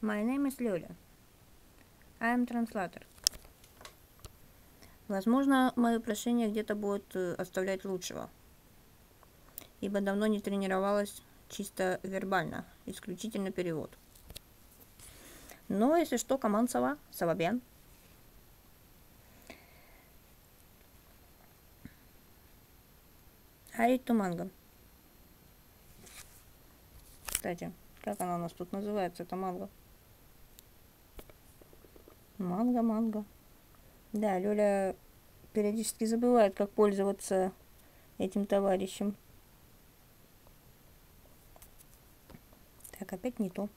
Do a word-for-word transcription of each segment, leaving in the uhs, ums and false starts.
My name is Люля. I am translator. Возможно, мое прошение где-то будет оставлять лучшего, ибо давно не тренировалась чисто вербально, исключительно перевод. Но, если что, команд сова, совабен. Арит Туманга. Кстати, как она у нас тут называется, это манга? Манга, манга. Да, Люля периодически забывает, как пользоваться этим товарищем. Так, опять не то.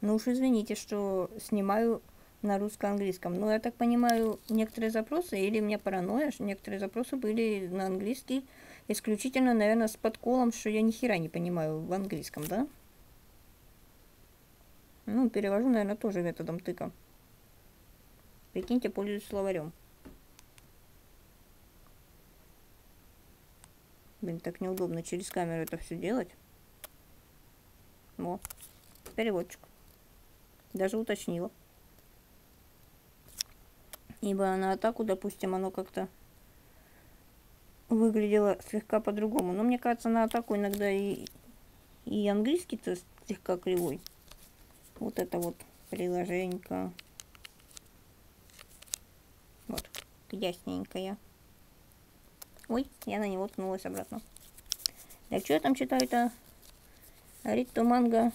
Ну уж извините, что снимаю на русско-английском. Но я так понимаю, некоторые запросы, или у меня паранойя, что некоторые запросы были на английский исключительно, наверное, с подколом, что я ни хера не понимаю в английском, да? Ну, перевожу, наверное, тоже методом тыка. Прикиньте, пользуюсь словарем. Блин, так неудобно через камеру это все делать. Во, переводчик. Даже уточнила. Ибо на атаку, допустим, оно как-то выглядело слегка по-другому. Но мне кажется, на атаку иногда и, и английский-то слегка кривой. Вот это вот приложенька. Вот, ясненькая. Ой, я на него ткнулась обратно. Так, что я там читаю-то? Ритто манга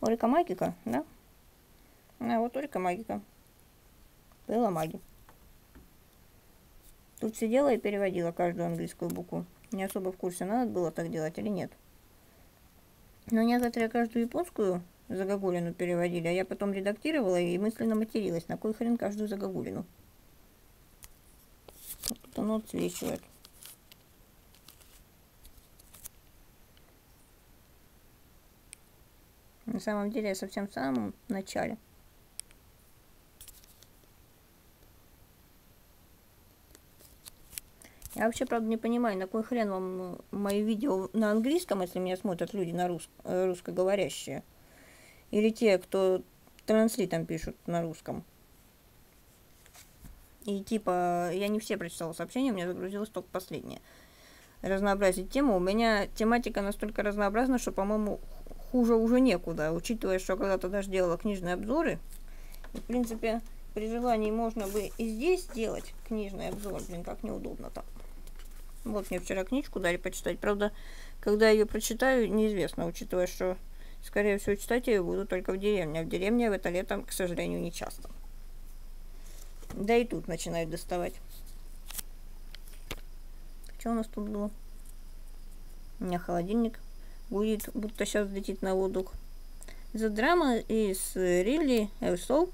Орико Магика, да? А, вот Орико Магика. Была маги. Тут сидела и переводила каждую английскую букву. Не особо в курсе, надо было так делать или нет. Но некоторые каждую японскую загогулину переводили, а я потом редактировала и мысленно материлась. На кой хрен каждую загогулину? Вот тут оно отсвечивает. На самом деле я совсем в самом начале. Я вообще, правда, не понимаю, на кой хрен вам мои видео на английском, если меня смотрят люди на рус... русскоговорящие. Или те, кто транслитом пишут на русском. И типа, я не все прочитала сообщения, у меня загрузилось только последнее. Разнообразить тему. У меня тематика настолько разнообразна, что, по-моему, хуже уже некуда. Учитывая, что когда-то даже делала книжные обзоры. И, в принципе, при желании можно бы и здесь делать книжный обзор. Блин, как неудобно-то. Вот мне вчера книжку дали почитать. Правда, когда я ее прочитаю, неизвестно, учитывая, что, скорее всего, читать я ее буду только в деревне. А в деревне в это лето, к сожалению, не часто. Да и тут начинают доставать. Что у нас тут было? У меня холодильник будет, будто сейчас летит на воздух. The drama is really her soul.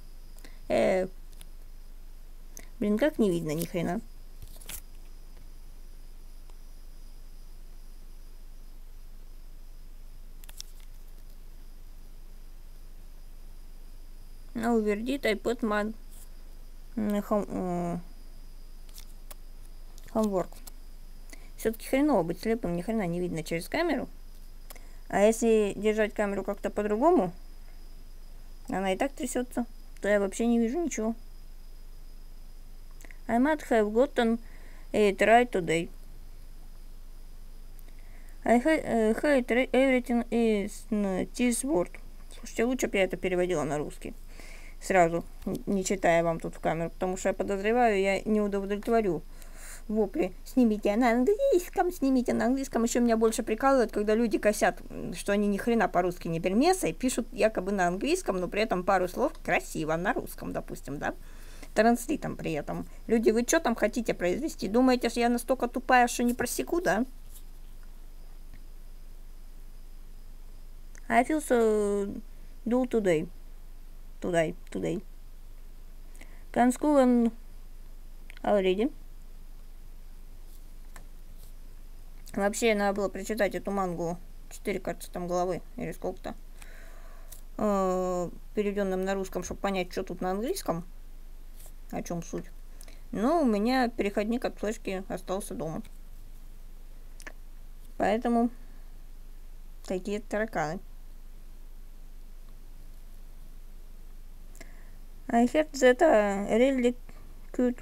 Э, блин, как не видно ни хрена. No verdict, I put my homework. Все-таки хреново быть слепым, ни хрена не видно через камеру. А если держать камеру как-то по-другому, она и так трясется, то я вообще не вижу ничего. I might have gotten a try today. I hate everything is this word. Слушайте, лучше бы я это переводила на русский. Сразу, не читая вам тут в камеру, потому что я подозреваю, я не удовлетворю вопли. Снимите на английском, снимите на английском. Еще меня больше прикалывают, когда люди косят, что они ни хрена по-русски не пермеса, и пишут якобы на английском, но при этом пару слов красиво на русском, допустим, да? Транслитом при этом. Люди, вы что там хотите произвести? Думаете, что я настолько тупая, что не просеку, да? I feel so dull today. Today, today. Can school and already. Вообще, надо было прочитать эту мангу. Четыре, кажется, там головы. Или сколько-то. Э, переведенным на русском, чтобы понять, что тут на английском. О чем суть. Но у меня переходник от флешки остался дома. Поэтому такие тараканы. I heard that a really cute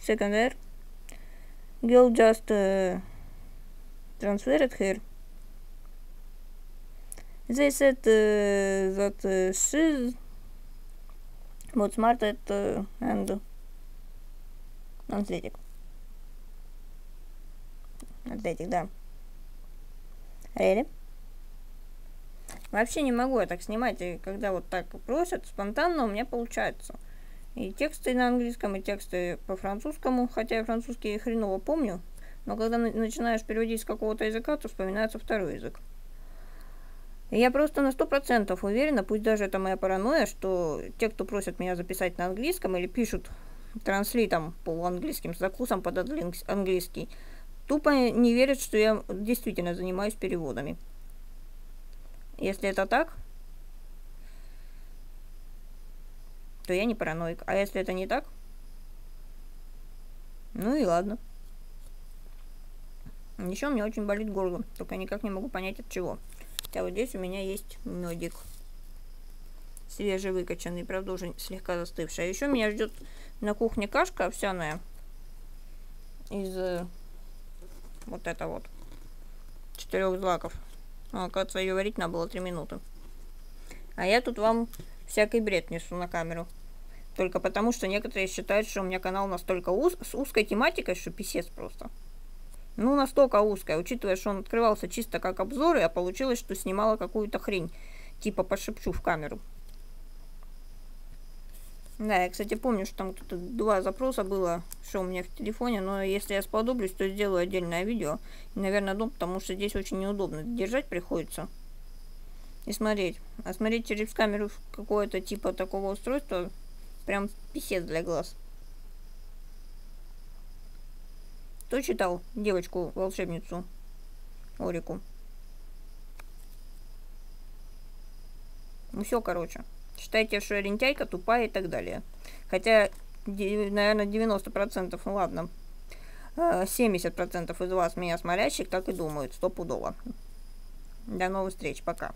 secondary girl just uh, transferred here. They said uh, that uh, she's both smart at, uh, and athletic. Athletic, да. Really? Вообще не могу я так снимать, и когда вот так просят, спонтанно у меня получается. И тексты на английском, и тексты по-французскому, хотя я французский хреново помню, но когда начинаешь переводить с какого-то языка, то вспоминается второй язык. И я просто на сто процентов уверена, пусть даже это моя паранойя, что те, кто просят меня записать на английском или пишут транслитом полуанглийским с закусом под английский, тупо не верят, что я действительно занимаюсь переводами. Если это так, то я не параноик. А если это не так, ну и ладно. Еще у меня очень болит горло, только никак не могу понять от чего. Хотя вот здесь у меня есть медик. Свежевыкачанный, правда, уже слегка застывший. А еще меня ждет на кухне кашка овсяная из э, вот это вот четырех злаков. А, оказывается, ее варить надо было три минуты. А я тут вам всякий бред несу на камеру. Только потому, что некоторые считают, что у меня канал настолько уз с узкой тематикой, что писец просто. Ну, настолько узкая, учитывая, что он открывался чисто как обзоры, а получилось, что снимала какую-то хрень. Типа пошепчу в камеру. Да, я, кстати, помню, что там кто-то два запроса было, что у меня в телефоне, но если я сподоблюсь, то сделаю отдельное видео. И, наверное, дом, потому что здесь очень неудобно. Держать приходится и смотреть. А смотреть через камеру какое-то типа такого устройства прям писец для глаз. Кто читал девочку-волшебницу Орику? Ну все, короче. Считайте, что я лентяйка, тупая и так далее. Хотя, наверное, девяносто процентов, ну ладно, семьдесят процентов из вас меня, смолящих, так и думают, стопудово. До новых встреч, пока.